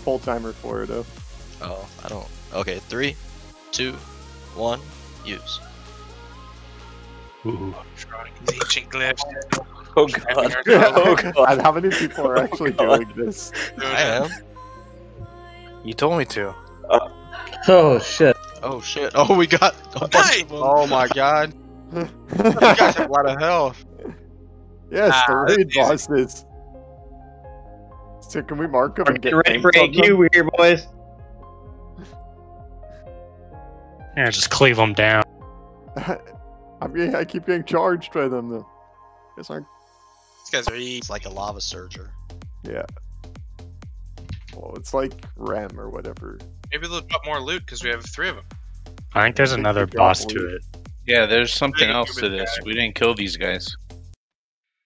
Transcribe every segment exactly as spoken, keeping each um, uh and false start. full timer for it. Oh, oh I don't. Okay, three, two, one, use. Ooh. Drawing these ancient glyphs. Oh god. Oh god. How many people are actually oh doing this? I am. You told me to. Uh, oh shit. Oh shit. Oh, we got a bunch of them. Oh my god. You guys have a lot of health. Yes, ah, the raid bosses. So can we mark them? Are and get ready for A Q? We're here, boys. Yeah, just cleave them down. I mean, I keep getting charged by them though. Guess aren't. These guys are eating like a lava surger. Yeah. Well, it's like R E M or whatever. Maybe they'll drop more loot because we have three of them. I think there's I think another boss to it. Yeah, there's something else to this. Guy. We didn't kill these guys.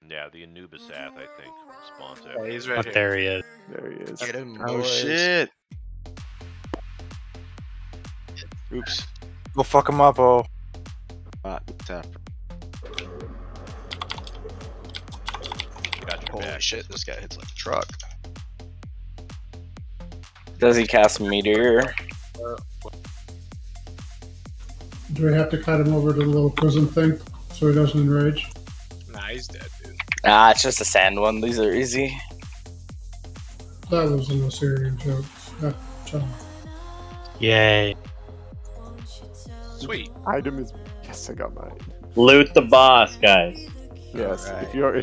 Yeah, the Anubisath, I think, spawns out. Yeah, he's right oh, here. There he is. There he is. Get him, oh, boys. Shit. Oops. Go fuck him up, oh. Got your Holy back. Shit, this guy hits like a truck. Does he cast Meteor? Do we have to cut him over to the little prison thing so he doesn't enrage? Nah, he's dead, dude. Nah, it's just a sand one. These are easy. That was an Assyrian joke. Yay. Sweet. Item is... Yes, I got mine. Loot the boss, guys. Yes. Right. If you're... If you're